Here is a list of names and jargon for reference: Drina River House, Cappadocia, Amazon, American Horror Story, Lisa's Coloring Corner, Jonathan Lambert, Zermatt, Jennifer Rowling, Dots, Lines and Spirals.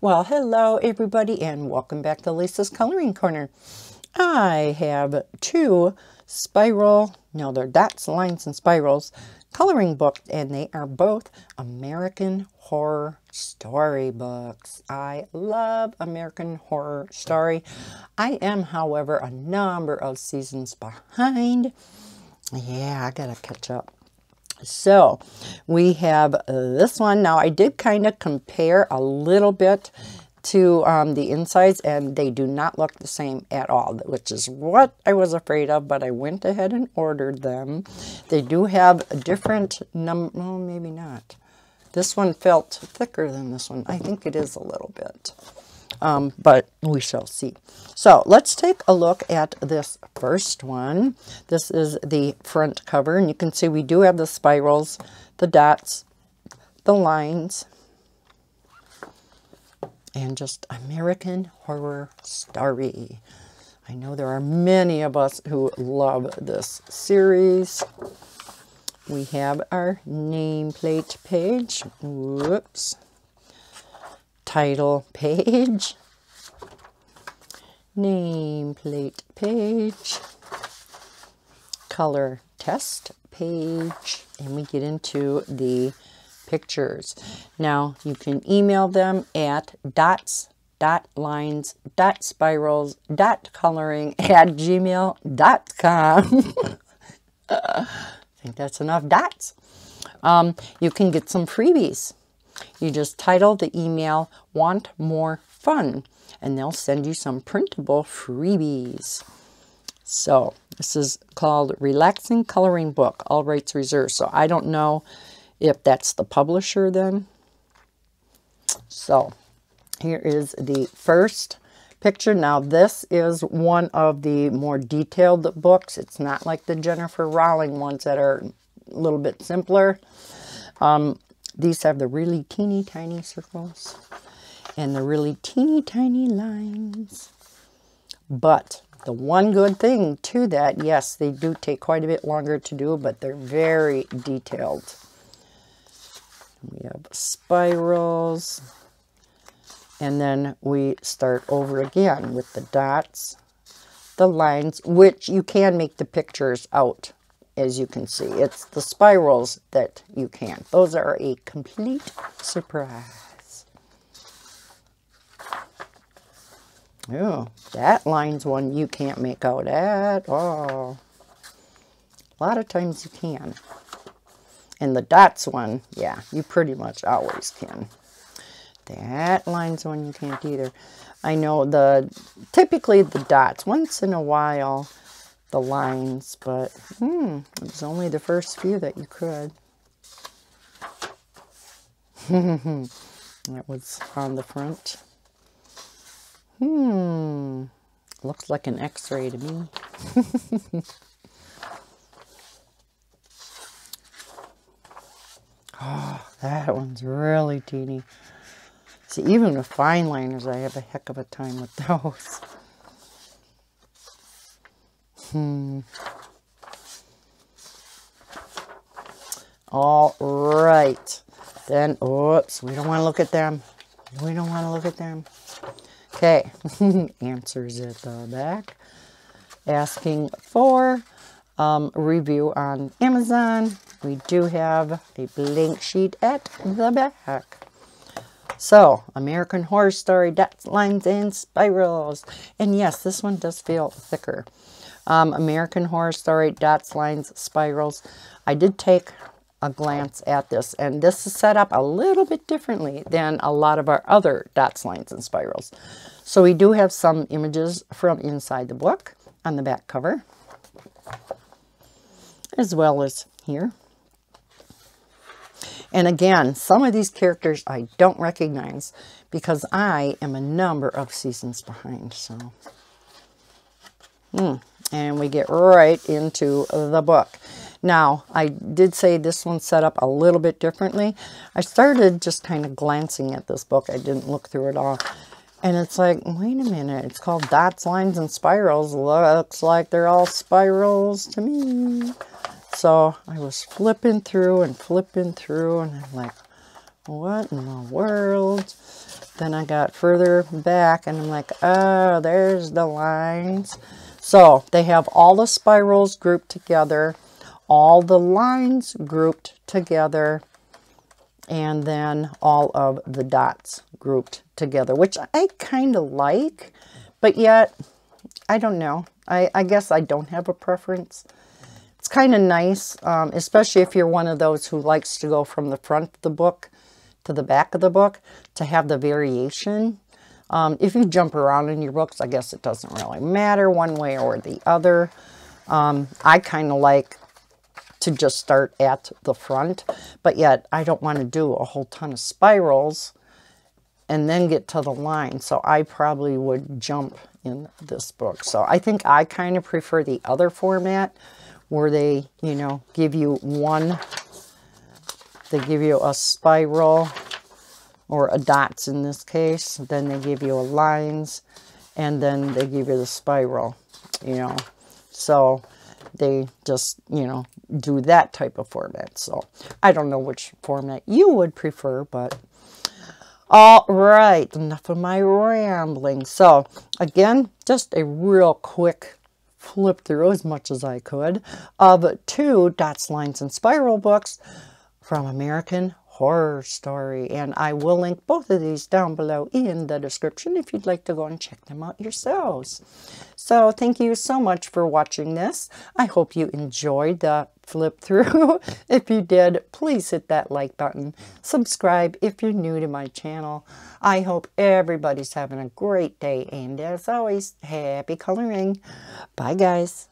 Well, hello everybody and welcome back to Lisa's Coloring Corner. I have two spiral, no, they're dots, lines, and spirals coloring books, and they are both American Horror Story books. I love American Horror Story. I am, however, a number of seasons behind. Yeah, I gotta catch up. So we have this one. Now I did kind of compare a little bit to the insides, and they do not look the same at all, which is what I was afraid of, but I went ahead and ordered them. They do have a different number. Oh, maybe not. This one felt thicker than this one. I think it is a little bit, but we shall see. So let's take a look at this first one. This is the front cover, and you can see we do have the spirals, the dots, the lines, and just American Horror Story. I know there are many of us who love this series. We have our nameplate page, whoops, title page, nameplate page, color test page, and we get into the pictures. Now you can email them at dots.lines.spirals.coloring@gmail.com. I think that's enough dots. You can get some freebies. You just title the email "Want More Fun" and they'll send you some printable freebies. So this is called Relaxing Coloring Book, all rights reserved. So I don't know if that's the publisher then. So here is the first picture. Now this is one of the more detailed books. It's not like the Jennifer Rowling ones that are a little bit simpler. These have the really teeny tiny circles and the really teeny tiny lines. But the one good thing to that, yes, they do take quite a bit longer to do, but they're very detailed. We have spirals, and then we start over again with the dots, the lines, which you can make the pictures out, as you can see. It's the spirals that you can't. Those are a complete surprise. Oh, that line's one you can't make out at all. A lot of times you can. And the dots one, yeah, you pretty much always can. That line's one you can't either. I know typically the dots, once in a while, the lines, but it was only the first few that you could. That was on the front. Looks like an X-ray to me. Oh, that one's really teeny. See, even with fine liners, I have a heck of a time with those. All right. Then, whoops, we don't want to look at them. We don't want to look at them. Okay. Answers at the back. Asking for review on Amazon. We do have a blank sheet at the back. So, American Horror Story, dots, lines, and spirals. And yes, this one does feel thicker. American Horror Story, dots, lines, spirals. I did take a glance at this, and this is set up a little bit differently than a lot of our other dots, lines, and spirals. So we do have some images from inside the book on the back cover, as well as here. And again, some of these characters I don't recognize because I am a number of seasons behind. So, and we get right into the book. Now, I did say this one's set up a little bit differently. I started just kind of glancing at this book. I didn't look through it all. And it's like, wait a minute, it's called Dots, Lines, and Spirals. Looks like they're all spirals to me. So I was flipping through and I'm like, what in the world? Then I got further back and I'm like, oh, there's the lines. So they have all the spirals grouped together, all the lines grouped together, and then all of the dots grouped together, which I kind of like, but yet, I don't know. I guess I don't have a preference. It's kind of nice, especially if you're one of those who likes to go from the front of the book to the back of the book, to have the variation. If you jump around in your books, I guess it doesn't really matter one way or the other. I kind of like to just start at the front, but yet I don't want to do a whole ton of spirals and then get to the line. So I probably would jump in this book. So I think I kind of prefer the other format where they, you know, give you one, they give you a spiral or a dots in this case, then they give you a lines, and then they give you the spiral, you know. So they just, you know, do that type of format. So I don't know which format you would prefer, but all right, enough of my rambling. So again, just a real quick flip through as much as I could of two dots, lines, and spiral books from American Horror Story, and I will link both of these down below in the description if you'd like to go and check them out yourselves. So thank you so much for watching this. I hope you enjoyed the flip through. If you did, please hit that like button. Subscribe if you're new to my channel. I hope everybody's having a great day, and as always, happy coloring. Bye guys.